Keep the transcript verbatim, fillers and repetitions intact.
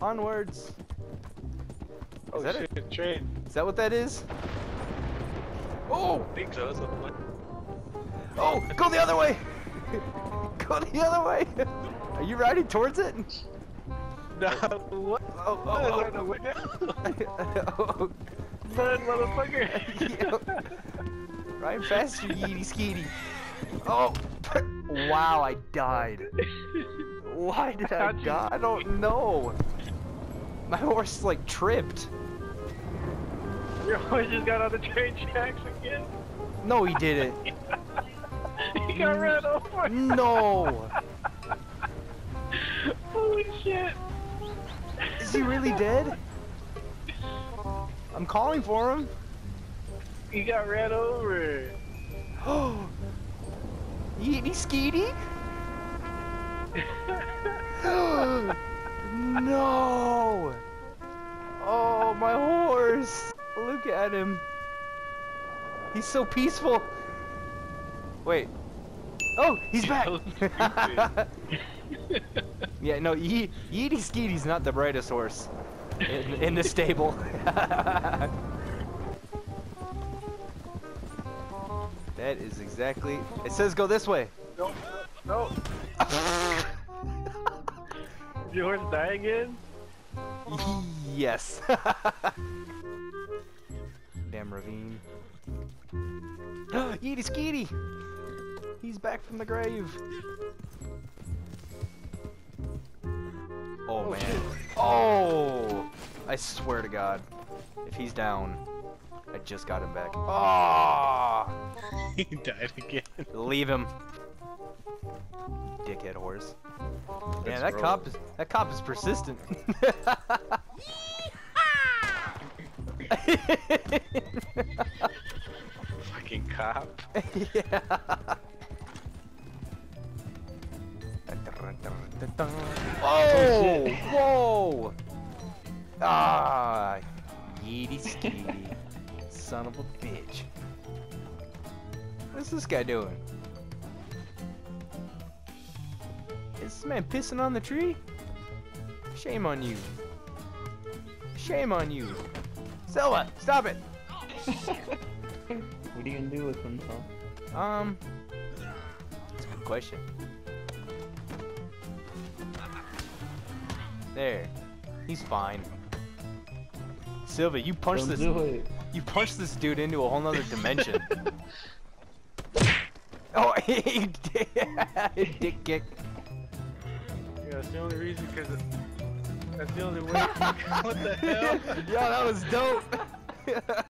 Onwards. Oh, is that shit, a train? Is that what that is? Oh! I think so. That's what the oh! Go the other way! Go the other way! Are you riding towards it? No. What? Oh, oh, oh, oh. No, oh. Run, motherfucker! Ride faster, Yeety Skeety. Oh! Wow, I died. Why did I die? I don't know. My horse like tripped. Your horse just got on the train tracks again? No, he didn't. He got ran over. No. Holy shit. Is he really dead? I'm calling for him. He got ran over. Oh. Yeety Skeety? No! Oh, my horse! Look at him. He's so peaceful. Wait. Oh, he's back! Yeah, no, Ye Yeety Skeety's not the brightest horse in, in the stable. That is exactly. It says go this way. No, no. Did your horse die again? Yes. Damn ravine. Yeety Skeety! He's back from the grave. Oh, oh man. Shit. Oh! I swear to God, if he's down, I just got him back. Ah! Oh! He died again. Leave him. Dickhead horse. Yeah, that roll. cop is that cop is persistent. Fucking cop. Yeah. Oh! Oh shit. Whoa! Ah! Yeety Skeety. Son of a bitch. What's this guy doing? Is this man pissing on the tree? Shame on you. Shame on you. Silva, stop it! What are you gonna do with him, Paul? Um. That's a good question. There. He's fine. Silva, you punched this. You punched this dude into a whole nother dimension. Oh, he did. Dick kick. Yeah, that's the only reason, because that's the only way. What the hell? Yo, that was dope.